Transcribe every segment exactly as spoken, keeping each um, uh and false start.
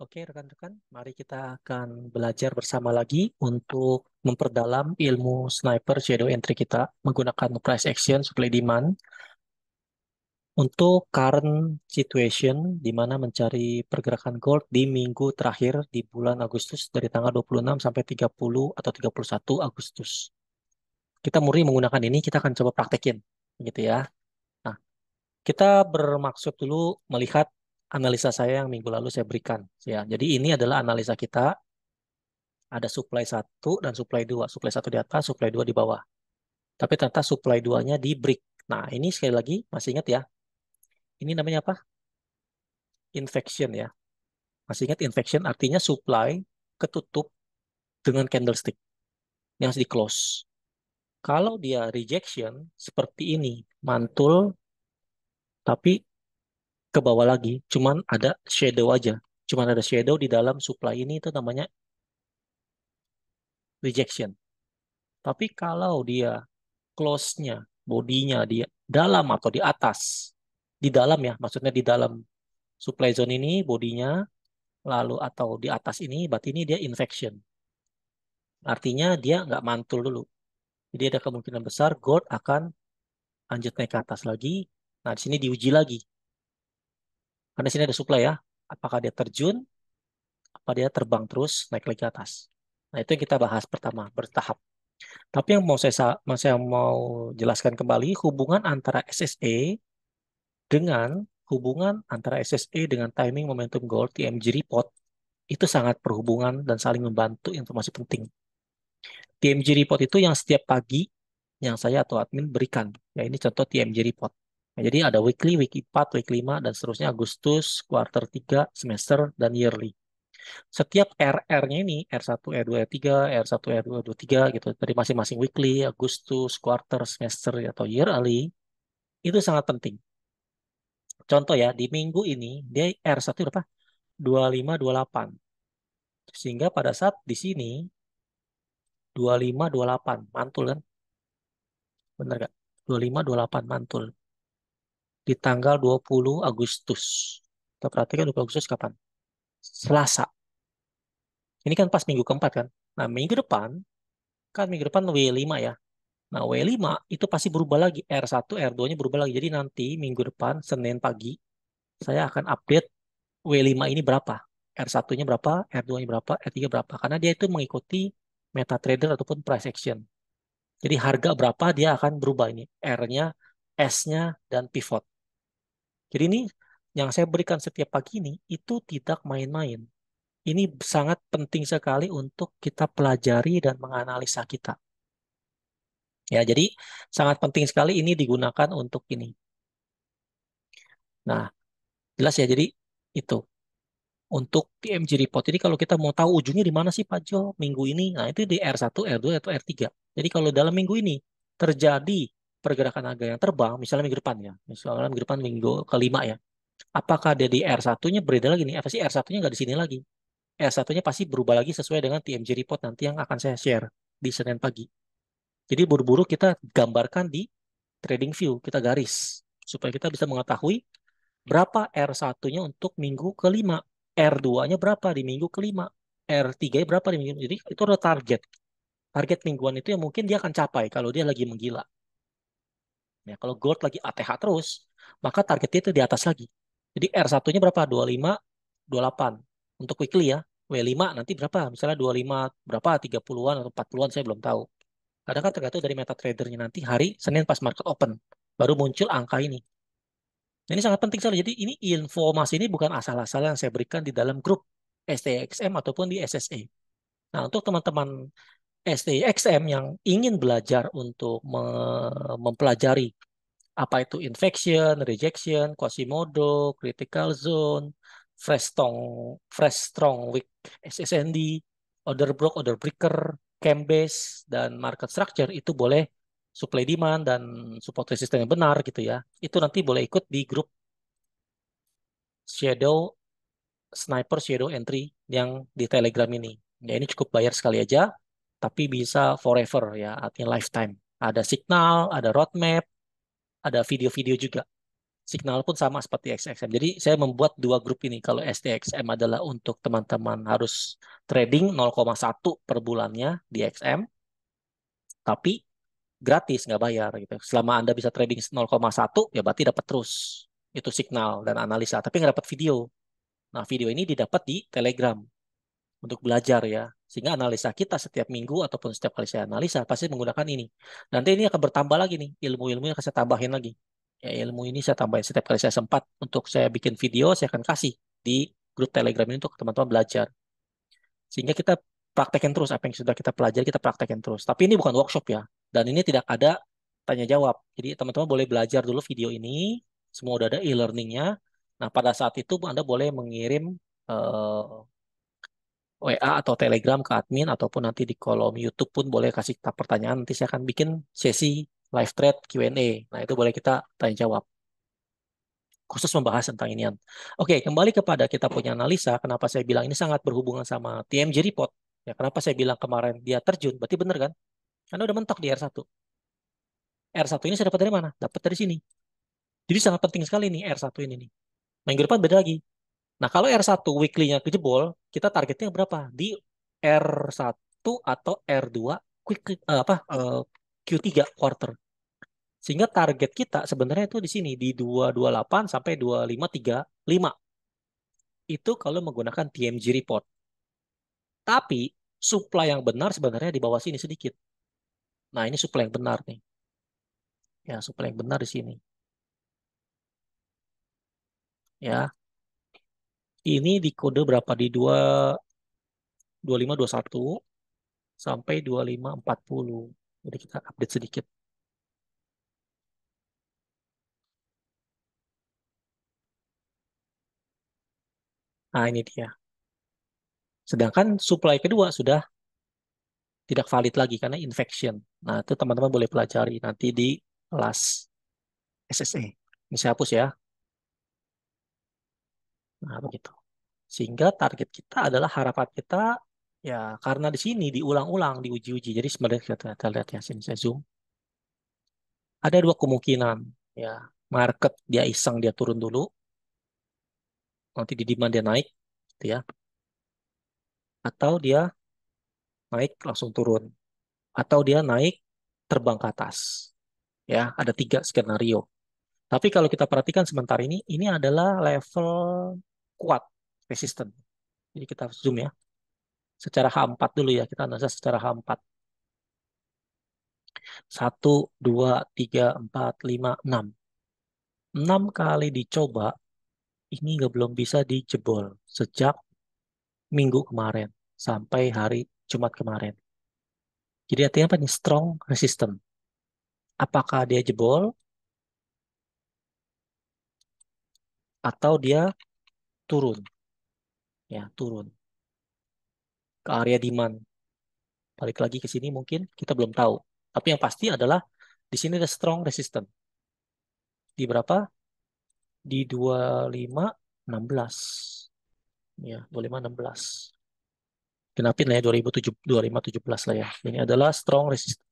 Oke rekan-rekan, mari kita akan belajar bersama lagi untuk memperdalam ilmu sniper shadow entry kita menggunakan price action supply demand untuk current situation di mana mencari pergerakan gold di minggu terakhir di bulan Agustus dari tanggal dua puluh enam sampai tiga puluh atau tiga puluh satu Agustus. Kita murni menggunakan ini, kita akan coba praktekin gitu ya. Nah, kita bermaksud dulu melihat analisa saya yang minggu lalu saya berikan ya. Jadi ini adalah analisa kita. Ada supply satu dan supply dua. Supply satu di atas, supply dua di bawah. Tapi ternyata supply dua-nya di break. Nah, ini sekali lagi masih ingat ya. Ini namanya apa? Infection ya. Masih ingat infection artinya supply ketutup dengan candlestick. Ini harus di close. Kalau dia rejection seperti ini, mantul tapi ke bawah lagi, cuman ada shadow aja. Cuman ada shadow di dalam supply ini, itu namanya rejection. Tapi kalau dia close-nya, bodinya dia dalam atau di atas, di dalam ya, maksudnya di dalam supply zone ini, bodinya, lalu atau di atas ini, berarti ini dia infection. Artinya dia nggak mantul dulu. Jadi ada kemungkinan besar gold akan lanjut naik ke atas lagi. Nah, di sini diuji lagi. Karena di sini ada supply ya, apakah dia terjun, apa dia terbang terus naik lagi ke atas. Nah itu yang kita bahas pertama, bertahap. Tapi yang mau saya, saya mau jelaskan kembali hubungan antara S S A dengan hubungan antara S S A dengan timing momentum gold T M G report itu sangat berhubungan dan saling membantu informasi penting. T M G report itu yang setiap pagi yang saya atau admin berikan. Ya ini contoh T M G report. Nah, jadi ada weekly, week empat, week lima, dan seterusnya Agustus, quarter tiga, semester, dan yearly. Setiap R R-nya ini, R satu, R dua, R tiga, R satu, R dua, R dua, R tiga, gitu. Dari masing-masing weekly, Agustus, quarter, semester, atau yearly, itu sangat penting. Contoh ya, di minggu ini, dia R satu berapa? dua puluh lima, dua puluh delapan. Sehingga pada saat di sini, dua puluh lima, dua puluh delapan, mantul kan? Bener nggak? dua puluh lima, dua puluh delapan, mantul. Di tanggal dua puluh Agustus. Kita perhatikan dua puluh Agustus kapan? Selasa. Ini kan pas minggu keempat kan? Nah minggu depan, kan minggu depan W lima ya. Nah W lima itu pasti berubah lagi. R satu, R dua-nya berubah lagi. Jadi nanti minggu depan, Senin pagi, saya akan update W lima ini berapa. R satu-nya berapa, R dua-nya berapa, R tiga berapa. Karena dia itu mengikuti MetaTrader ataupun price action. Jadi harga berapa dia akan berubah ini. R-nya, S-nya, dan pivot. Jadi ini yang saya berikan setiap pagi ini itu tidak main-main. Ini sangat penting sekali untuk kita pelajari dan menganalisa kita. Ya, jadi sangat penting sekali ini digunakan untuk ini. Nah, jelas ya. Jadi itu untuk T M G report. Jadi kalau kita mau tahu ujungnya di mana sih Pak Jo minggu ini, nah itu di R satu, R dua, atau R tiga. Jadi kalau dalam minggu ini terjadi pergerakan harga yang terbang, misalnya minggu depan ya, misalnya minggu depan minggu kelima ya, apakah dia di R satu-nya berbeda lagi nih? Pasti R satu-nya nggak di sini lagi. R satu-nya pasti berubah lagi sesuai dengan T M G report nanti yang akan saya share di Senin pagi. Jadi buru-buru kita gambarkan di trading view, kita garis, supaya kita bisa mengetahui berapa R satu-nya untuk minggu kelima, R dua-nya berapa di minggu kelima, R tiga-nya berapa di minggu. Jadi itu ada target. Target mingguan itu yang mungkin dia akan capai kalau dia lagi menggila. Ya, kalau gold lagi A T H terus, maka targetnya itu di atas lagi. Jadi R satu-nya berapa? dua puluh lima, dua puluh delapan. Untuk weekly ya, W lima nanti berapa? Misalnya dua puluh lima berapa? tiga puluhan atau empat puluhan, saya belum tahu. Kadang kan tergantung dari MetaTrader-nya nanti hari Senin pas market open. Baru muncul angka ini. Nah, ini sangat penting sekali. Jadi ini informasi ini bukan asal-asalan yang saya berikan di dalam grup S T X M ataupun di S S A. Nah, untuk teman-teman S T X M yang ingin belajar untuk me mempelajari apa itu infection, rejection, Quasimodo, critical zone, fresh strong, fresh strong weak S S N D, order block, order breaker, camp base, dan market structure itu boleh supply demand dan support resistance yang benar gitu ya. Itu nanti boleh ikut di grup shadow sniper shadow entry yang di Telegram ini. Ya ini cukup bayar sekali aja. Tapi bisa forever ya, artinya lifetime. Ada signal, ada roadmap, ada video-video juga. signal pun sama seperti X M. Jadi saya membuat dua grup ini. Kalau S T X M adalah untuk teman-teman harus trading nol koma satu per bulannya di X M, tapi gratis, nggak bayar gitu. Selama Anda bisa trading nol koma satu, ya berarti dapat terus itu signal dan analisa, tapi nggak dapat video. Nah, video ini didapat di Telegram untuk belajar ya. Sehingga analisa kita setiap minggu ataupun setiap kali saya analisa pasti menggunakan ini. Nanti ini akan bertambah lagi nih, ilmu-ilmunya akan saya tambahin lagi. Ya, ilmu ini saya tambahin setiap kali saya sempat untuk saya bikin video, saya akan kasih di grup Telegram ini untuk teman-teman belajar. Sehingga kita praktekin terus apa yang sudah kita pelajari, kita praktekin terus. Tapi ini bukan workshop ya. Dan ini tidak ada tanya jawab. Jadi teman-teman boleh belajar dulu video ini, semua udah ada e-learningnya. Nah, pada saat itu Anda boleh mengirim uh, W A atau Telegram ke admin, ataupun nanti di kolom YouTube pun boleh kasih pertanyaan. Nanti saya akan bikin sesi live thread Q and A. Nah, itu boleh kita tanya-jawab. Khusus membahas tentang inian. Oke, kembali kepada kita punya analisa. Kenapa saya bilang ini sangat berhubungan sama T M G report. Ya, kenapa saya bilang kemarin dia terjun. Berarti benar kan? Karena udah mentok di R satu. R satu ini saya dapat dari mana? Dapat dari sini. Jadi sangat penting sekali nih R satu ini. Nih. Minggu depan beda lagi. Nah, kalau R satu weekly-nya kejebol, kita targetnya berapa? Di R satu atau R dua quick, uh, apa, uh, Q tiga quarter. Sehingga target kita sebenarnya itu di sini di dua dua delapan sampai dua lima tiga lima. Itu kalau menggunakan T M G report. Tapi supply yang benar sebenarnya di bawah sini sedikit. Nah, ini supply yang benar nih. Ya, supply yang benar di sini. Ya. Ini di kode berapa? Di dua dua lima dua satu sampai dua lima empat nol. Jadi kita update sedikit. Nah, ini dia. Sedangkan supply kedua sudah tidak valid lagi karena infection. Nah, itu teman-teman boleh pelajari nanti di kelas S S A. Ini saya hapus ya. Nah, begitu. Sehingga target kita adalah harapan kita, ya karena di sini diulang-ulang, diuji-uji. Jadi sebenarnya kita, kita lihat ya, sini saya zoom. Ada dua kemungkinan. Ya, market dia iseng, dia turun dulu. Nanti di demand dia naik, gitu ya. Atau dia naik langsung turun. Atau dia naik terbang ke atas. Ya, ada tiga skenario. Tapi kalau kita perhatikan sementara ini, ini adalah level kuat, resisten. Jadi kita zoom ya. Secara H empat dulu ya, kita analisa secara H empat. satu, dua, tiga, empat, lima, enam. enam kali dicoba, ini nggak belum bisa dijebol sejak minggu kemarin sampai hari Jumat kemarin. Jadi artinya apa nih? Strong resisten. Apakah dia jebol? Atau dia turun. Ya, turun. Ke area demand. Balik lagi ke sini mungkin kita belum tahu. Tapi yang pasti adalah di sini ada strong resistance. Di berapa? Di dua lima enam belas. Ya, dua lima enam belas. Kenapin lah ya dua ribu tujuh belas, dua lima tujuh belas lah ya. Ini adalah strong resistance.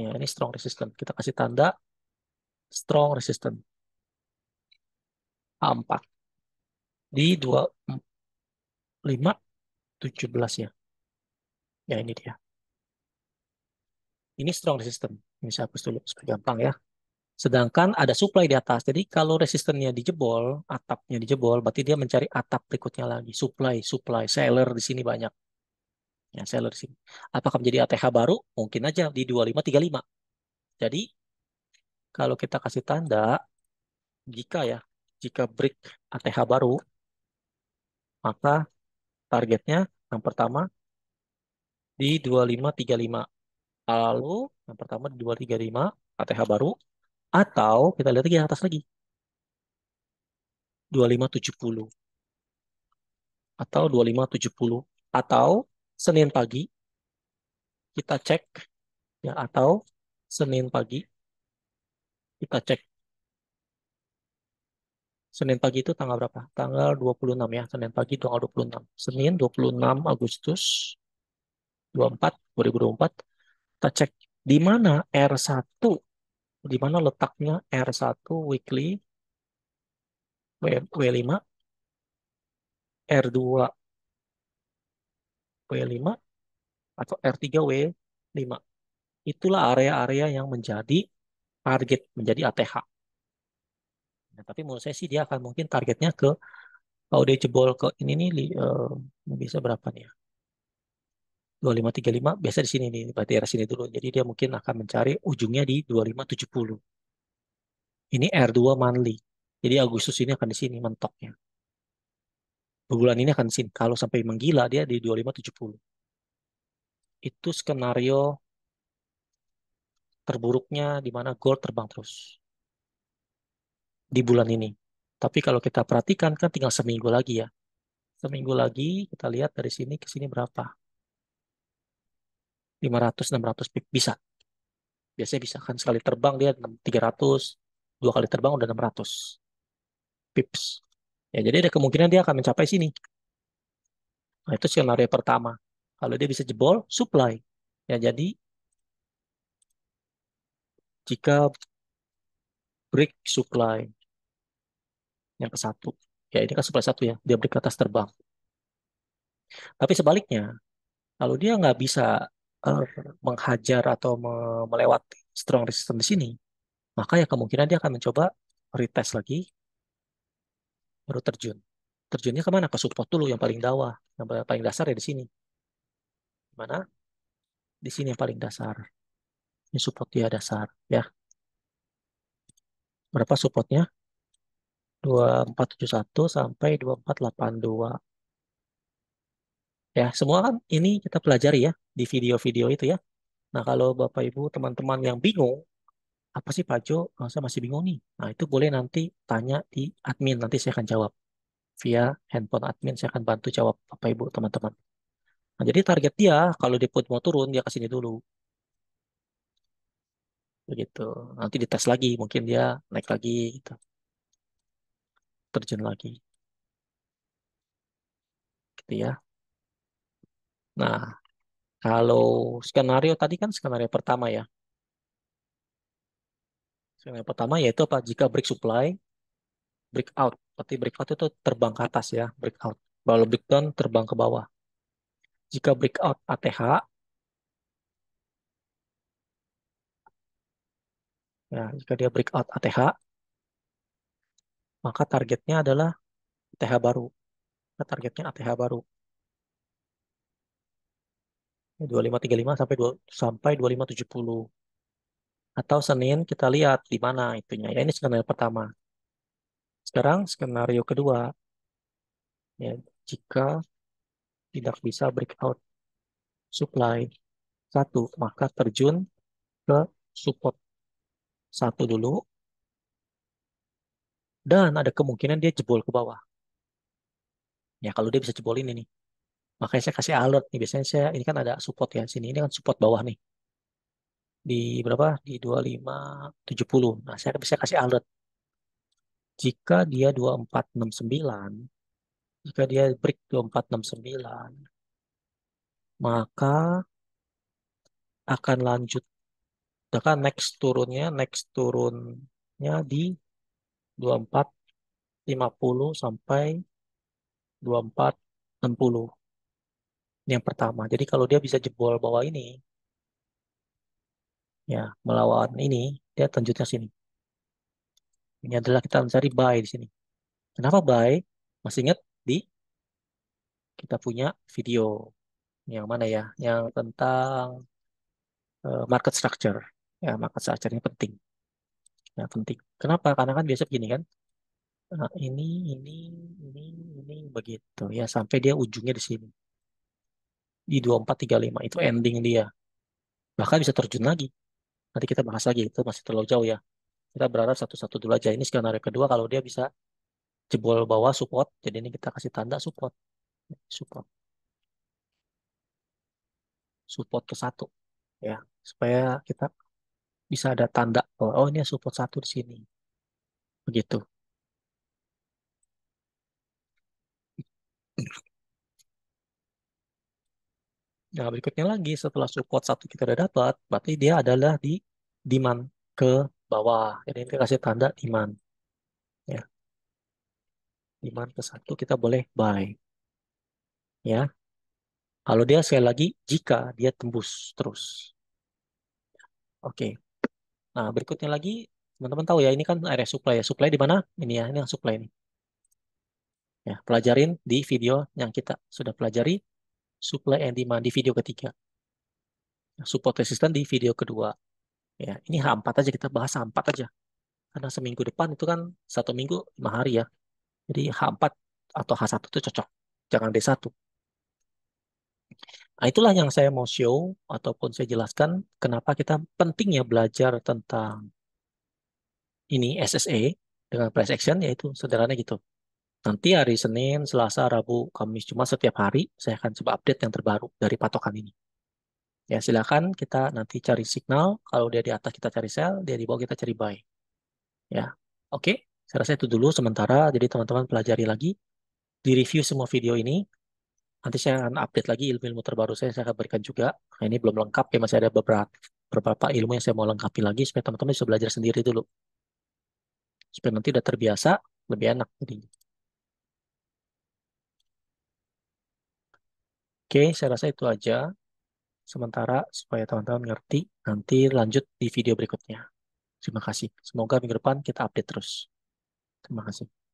Ya, ini strong resistance. Kita kasih tanda strong resistance. A empat di dua lima tujuh belas ya. Ya, ini dia. Ini strong resisten. Ini saya hapus dulu supaya gampang ya. Sedangkan ada supply di atas. Jadi kalau resistennya dijebol, atapnya dijebol, berarti dia mencari atap berikutnya lagi. Supply, supply, seller di sini banyak. Ya, seller di sini. Apakah menjadi A T H baru? Mungkin aja di dua lima tiga lima. Jadi kalau kita kasih tanda jika ya Jika break A T H baru, maka targetnya yang pertama di dua lima tiga lima. Lalu yang pertama di dua lima tiga lima A T H baru, atau kita lihat lagi atas lagi. dua lima tujuh nol atau dua lima tujuh nol, atau Senin pagi kita cek ya, atau Senin pagi kita cek Senin pagi itu tanggal berapa? Tanggal dua puluh enam ya. Senin pagi tanggal dua puluh enam. Senin dua puluh enam Agustus dua puluh empat dua ribu dua puluh empat. Kita cek di mana R satu, di mana letaknya R satu weekly W lima, R dua W lima, atau R tiga W lima. Itulah area-area yang menjadi target, menjadi A T H. Nah, tapi menurut saya sih dia akan mungkin targetnya ke, kalau dia jebol ke ini nih, uh, bisa berapa nih ya? dua puluh lima tiga puluh lima, biasa di sini nih, berarti daerah sini dulu. Jadi dia mungkin akan mencari ujungnya di dua puluh lima tujuh puluh. Ini R dua monthly. Jadi Agustus ini akan di sini mentoknya. Bulan ini akan di sini. Kalau sampai menggila dia di dua puluh lima tujuh puluh. Itu skenario terburuknya di mana gold terbang terus di bulan ini. Tapi kalau kita perhatikan kan tinggal seminggu lagi ya. Seminggu lagi kita lihat dari sini ke sini berapa? lima ratus enam ratus pip bisa. Biasanya bisa kan sekali terbang dia tiga ratus, dua kali terbang udah enam ratus pips. Ya, jadi ada kemungkinan dia akan mencapai sini. Nah, itu skenario pertama. Kalau dia bisa jebol supply. Ya, jadi jika break supply yang ke satu, ya ini kan supply satu ya, dia break ke atas terbang. Tapi sebaliknya, kalau dia nggak bisa menghajar atau melewati strong resistance di sini, maka ya kemungkinan dia akan mencoba retest lagi, baru terjun. Terjunnya kemana? Ke support dulu yang paling bawah, yang paling dasar ya di sini. Mana? Di sini yang paling dasar. Ini support dia dasar, ya. Berapa supportnya? dua empat tujuh satu sampai dua empat delapan dua. Ya, semua kan ini kita pelajari ya di video-video itu ya. Nah, kalau Bapak Ibu teman-teman yang bingung, apa sih Pak Jo, oh, saya masih bingung nih. Nah, itu boleh nanti tanya di admin, nanti saya akan jawab. Via handphone admin saya akan bantu jawab Bapak Ibu teman-teman. Nah, jadi target dia kalau dia mau turun dia ke sini dulu. Begitu. Nanti dites lagi, mungkin dia naik lagi gitu. Terjun lagi. Gitu ya. Nah, kalau skenario tadi kan skenario pertama ya. Skenario pertama yaitu apa? Jika break supply, break out. Berarti break out itu terbang ke atas ya, break out. Lalu break down terbang ke bawah. Jika break out A T H, nah jika dia break out A T H, maka targetnya adalah A T H baru. Maka targetnya A T H baru. dua puluh lima tiga puluh lima sampai sampai dua puluh lima tujuh puluh. Atau Senin kita lihat di mana itunya. Ya ini skenario pertama. Sekarang skenario kedua. Ya, jika tidak bisa breakout supply satu, maka terjun ke support satu dulu. Dan ada kemungkinan dia jebol ke bawah. Ya kalau dia bisa jebol ini nih. Makanya saya kasih alert nih, biasanya saya ini kan ada support ya sini, ini kan support bawah nih. Di berapa? Di dua puluh lima tujuh puluh. Nah, saya bisa kasih alert. Jika dia dua puluh empat enam puluh sembilan, jika dia break dua puluh empat enam puluh sembilan, maka akan lanjut akan next turunnya, next turunnya di dua puluh empat lima puluh sampai dua puluh empat enam puluh. Yang pertama, jadi kalau dia bisa jebol bawah ini, ya melawan ini, dia lanjutnya sini. Ini adalah kita mencari buy di sini. Kenapa buy? Masih ingat di kita punya video yang mana ya? Yang tentang uh, market structure. Ya market structure ini penting. Ya penting. Kenapa? Karena kan biasa begini kan? Nah, ini, ini, ini, ini begitu. Ya sampai dia ujungnya di sini. Di dua puluh empat tiga puluh lima itu ending dia. Bahkan bisa terjun lagi. Nanti kita bahas lagi, itu masih terlalu jauh ya. Kita berharap satu-satu dulu aja. Ini skenario kedua kalau dia bisa jebol bawah support. Jadi ini kita kasih tanda support. Support. Support ke satu. Ya, supaya kita bisa ada tanda. Oh, oh ini support satu di sini. Begitu. Nah, berikutnya lagi setelah support satu kita udah dapat, berarti dia adalah di demand ke bawah. Jadi kita kasih tanda demand. Ya. demand ke satu kita boleh buy. Ya. Kalau dia sekali lagi, jika dia tembus terus. Oke. Nah, berikutnya lagi, teman-teman tahu ya, ini kan area supply ya. Supply di mana? Ini ya, ini yang supply ini. Ya, pelajarin di video yang kita sudah pelajari, supply and demand di video ketiga. Support resistance di video kedua. Ya, ini H empat aja, kita bahas H empat aja. Karena seminggu depan itu kan satu minggu lima hari ya. Jadi H empat atau H satu itu cocok. Jangan D satu. Nah, itulah yang saya mau show ataupun saya jelaskan kenapa kita pentingnya belajar tentang ini S S A dengan price action, yaitu sederhana gitu. Nanti hari Senin, Selasa, Rabu, Kamis, cuma setiap hari saya akan coba update yang terbaru dari patokan ini. Ya, silakan kita nanti cari signal. Kalau dia di atas kita cari sell, dia di bawah kita cari buy. Ya, oke. Saya rasa itu dulu sementara. Jadi teman-teman pelajari lagi, di review semua video ini. Nanti saya akan update lagi ilmu-ilmu terbaru saya, saya akan berikan juga. Nah, ini belum lengkap ya, masih ada beberapa beberapa ilmu yang saya mau lengkapi lagi supaya teman-teman bisa belajar sendiri dulu. Supaya nanti udah terbiasa, lebih enak jadinya. Oke, saya rasa itu aja sementara supaya teman-teman ngerti. Nanti lanjut di video berikutnya. Terima kasih. Semoga minggu depan kita update terus. Terima kasih.